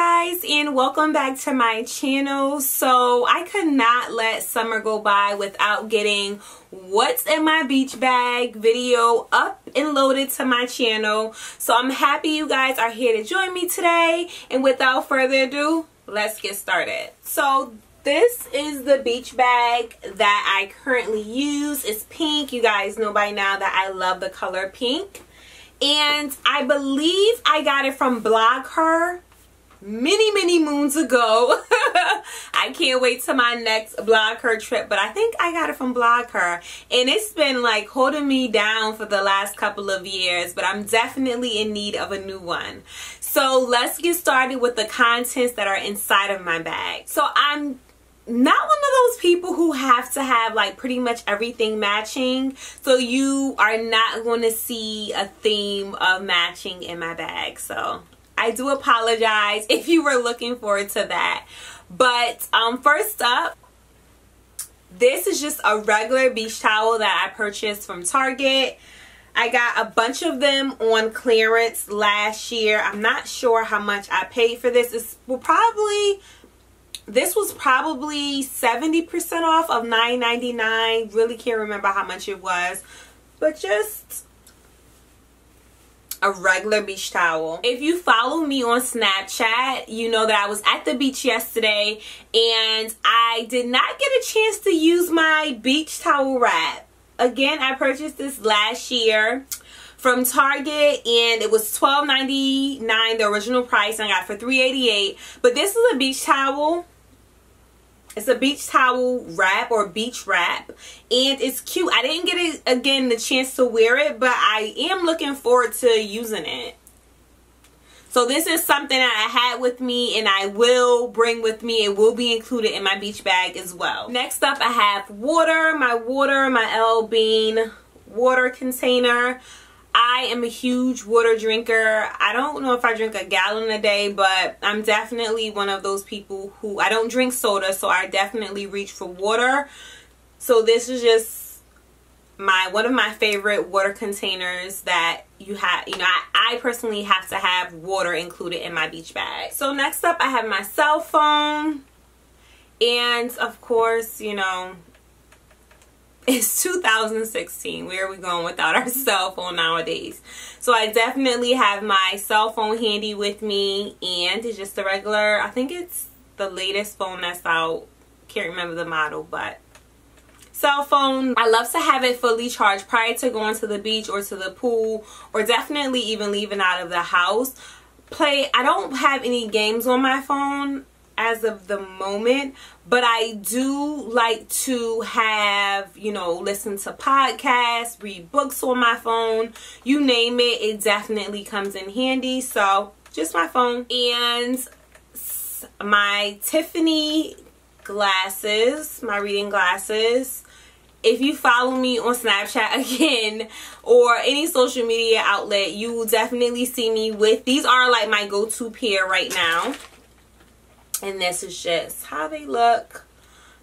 guys, and welcome back to my channel. So I could not let summer go by without getting what's in my beach bag video up and loaded to my channel. So I'm happy you guys are here to join me today, and without further ado, let's get started. So this is the beach bag that I currently use. It's pink. You guys know by now that I love the color pink. And I believe I got it from BlogHer many moons ago. I can't wait to my next BlogHer trip, but I think I got it from BlogHer. And it's been like holding me down for the last couple of years, but I'm definitely in need of a new one. So let's get started with the contents that are inside of my bag. So I'm not one of those people who have to have like pretty much everything matching, so you are not going to see a theme of matching in my bag. So I do apologize if you were looking forward to that. But first up, this is just a regular beach towel that I purchased from Target. I got a bunch of them on clearance last year. I'm not sure how much I paid for this. This was probably 70% off of $9.99. Really can't remember how much it was. But just a regular beach towel. If you follow me on Snapchat, you know that I was at the beach yesterday. And I did not get a chance to use my beach towel wrap. Again, I purchased this last year from Target, and it was $12.99, the original price, and I got it for $3.88. But this is a beach towel. It's a beach towel wrap or beach wrap, and it's cute. I didn't get it again the chance to wear it, but I am looking forward to using it. So this is something that I had with me, and I will bring with me. It will be included in my beach bag as well. Next up, I have water. My L.L. Bean water container. I am a huge water drinker. I don't know if I drink a gallon a day, but I'm definitely one of those people who, I don't drink soda, so I definitely reach for water. So this is just one of my favorite water containers that you have. You know, I personally have to have water included in my beach bag. So next up, I have my cell phone. And of course, you know, it's 2016. Where are we going without our cell phone nowadays? So I definitely have my cell phone handy with me, and it's just a regular, I think it's the latest phone that's out. Can't remember the model, but cell phone. I love to have it fully charged prior to going to the beach or to the pool, or definitely even leaving out of the house. I don't have any games on my phone as of the moment, but I do like to have, you know, listen to podcasts, read books on my phone, you name it, it definitely comes in handy. So just my phone and my Tiffany glasses, my reading glasses. If you follow me on Snapchat again or any social media outlet, you will definitely see me with these. Are like my go-to pair right now. And this is just how they look.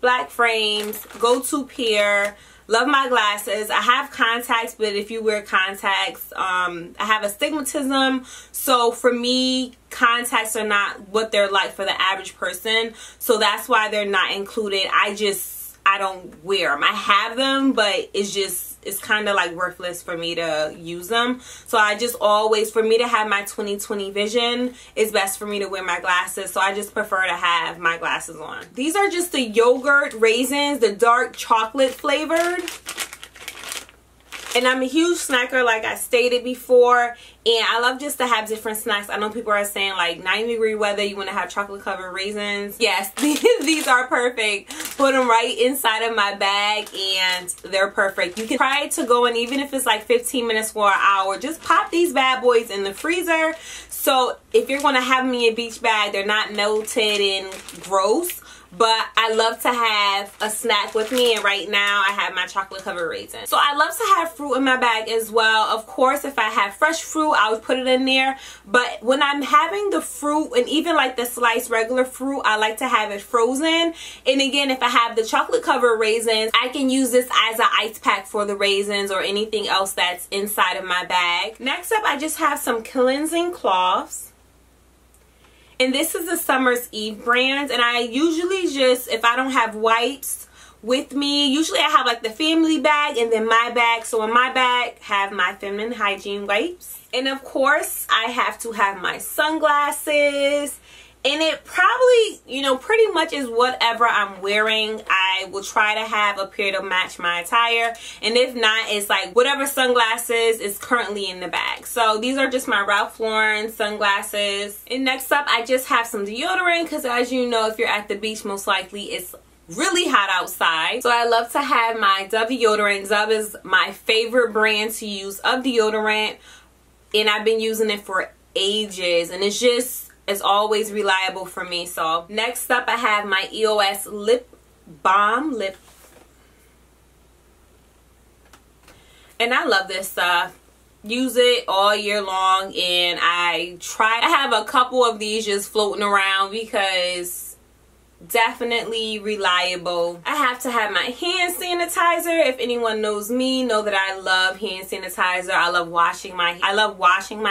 Black frames, go-to pair. Love my glasses. I have contacts, but if you wear contacts, I have astigmatism. So for me, contacts are not what they're like for the average person. So that's why they're not included. I don't wear them. I have them, but it's kind of like worthless for me to use them. So I just always, for me to have my 20/20 vision, it's best for me to wear my glasses. So I just prefer to have my glasses on. These are just the yogurt raisins, the dark chocolate flavored. And I'm a huge snacker, like I stated before. And I love just to have different snacks. I know people are saying like 90-degree weather, you want to have chocolate covered raisins. Yes, these are perfect. Put them right inside of my bag and they're perfect. You can try to go in, even if it's like 15 minutes for an hour, just pop these bad boys in the freezer. So if you're going to have them in your beach bag, they're not melted and gross. But I love to have a snack with me, and right now I have my chocolate covered raisin. So I love to have fruit in my bag as well. Of course, if I have fresh fruit, I would put it in there. But when I'm having the fruit, and even like the sliced regular fruit, I like to have it frozen. And again, if I have the chocolate covered raisins, I can use this as an ice pack for the raisins or anything else that's inside of my bag. Next up, I just have some cleansing cloths. And this is the Summer's Eve brand. And I usually just, if I don't have wipes with me, usually I have like the family bag and then my bag. So in my bag, have my feminine hygiene wipes. And of course, I have to have my sunglasses. And it probably, you know, pretty much is whatever I'm wearing. I will try to have a pair to match my attire. And if not, it's like whatever sunglasses is currently in the bag. So these are just my Ralph Lauren sunglasses. And next up, I just have some deodorant. Because as you know, if you're at the beach, most likely it's really hot outside. So I love to have my Dove deodorant. Dove is my favorite brand to use of deodorant. And I've been using it for ages. And it's just... it's always reliable for me. So next up, I have my EOS lip balm lip, and I love this stuff. Use it all year long, and I have a couple of these just floating around because definitely reliable. I have to have my hand sanitizer. If anyone knows me, know that I love hand sanitizer. I love washing my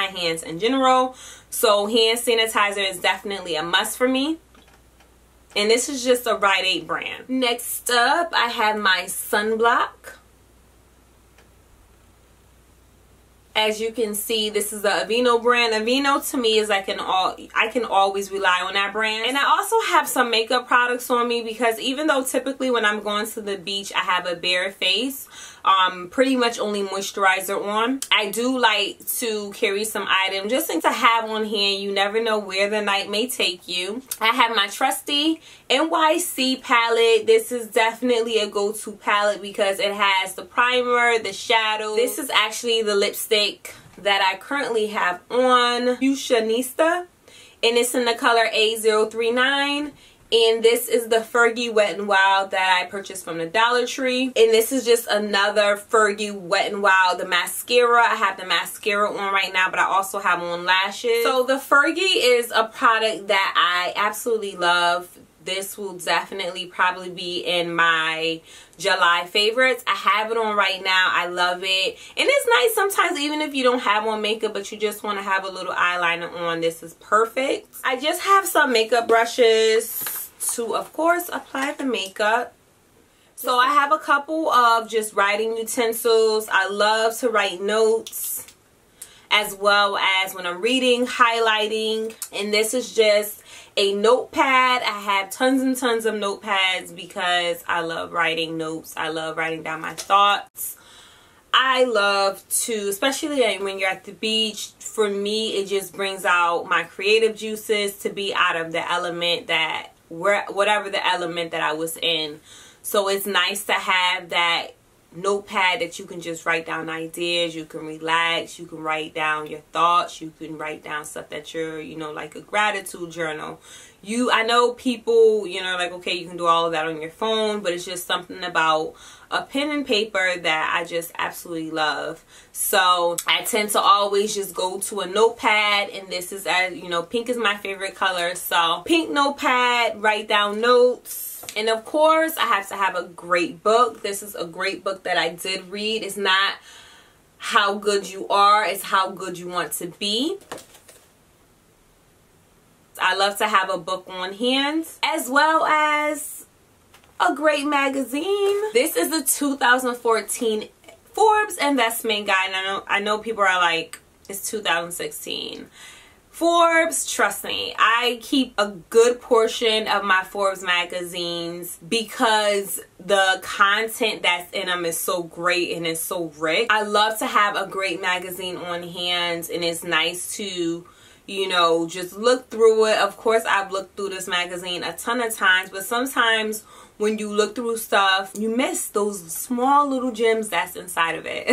hands in general. So hand sanitizer is definitely a must for me. And this is just a Rite Aid brand. Next up, I have my sunblock. As you can see, this is the Aveeno brand. Aveeno to me is I can always rely on that brand. And I also have some makeup products on me because even though typically when I'm going to the beach I have a bare face, pretty much only moisturizer on, I do like to carry some items just to have on hand. You never know where the night may take you. I have my trusty NYC palette. This is definitely a go-to palette because it has the primer, the shadow. This is actually the lipstick that I currently have on, Fuchsia Nista, and it's in the color A039, and this is the Fergie Wet and Wild that I purchased from the Dollar Tree. And this is just another Fergie Wet and Wild. The mascara, I have the mascara on right now, but I also have on lashes. So the Fergie is a product that I absolutely love. This will definitely probably be in my July favorites. I have it on right now. I love it. And it's nice sometimes even if you don't have on makeup but you just want to have a little eyeliner on. This is perfect. I just have some makeup brushes to, of course, apply the makeup. So I have a couple of just writing utensils. I love to write notes as well as when I'm reading, highlighting. And this is just a notepad. I have tons and tons of notepads because I love writing notes. I love writing down my thoughts. I love to, especially when you're at the beach, for me it just brings out my creative juices to be out of the element that, whatever the element that I was in. So it's nice to have that notepad that you can just write down ideas, you can relax, you can write down your thoughts, you can write down stuff that you're, you know, like a gratitude journal. I know people, you know, like, okay, you can do all of that on your phone, but it's just something about a pen and paper that I just absolutely love. So I tend to always just go to a notepad, and this is, as you know, pink is my favorite color, so pink notepad, write down notes. And of course, I have to have a great book. This is a great book that I did read. It's not how good you are, it's how good you want to be. I love to have a book on hand, as well as a great magazine. This is the 2014 Forbes investment guide. And I know people are like, it's 2016. Forbes, trust me, I keep a good portion of my Forbes magazines because the content that's in them is so great and it's so rich. I love to have a great magazine on hand, and it's nice to, you know, just look through it. Of course, I've looked through this magazine a ton of times, but sometimes when you look through stuff, you miss those small little gems that's inside of it.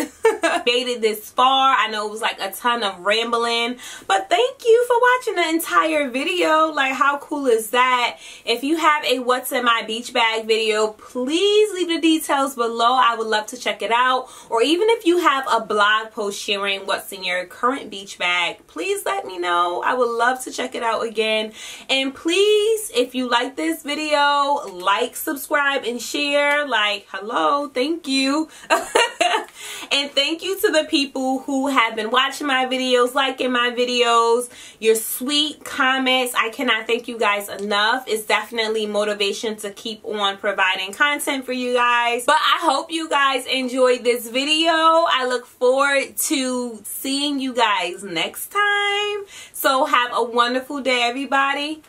Made it this far. I know it was like a ton of rambling, but thank you for watching the entire video. Like, how cool is that? If you have a what's in my beach bag video, please leave the details below. I would love to check it out. Or even if you have a blog post sharing what's in your current beach bag, please let me know. I would love to check it out again. And please, if you like this video, like, subscribe, subscribe, and share. Like, hello, thank you. And thank you to the people who have been watching my videos, liking my videos, your sweet comments. I cannot thank you guys enough. It's definitely motivation to keep on providing content for you guys. But I hope you guys enjoyed this video. I look forward to seeing you guys next time. So have a wonderful day, everybody.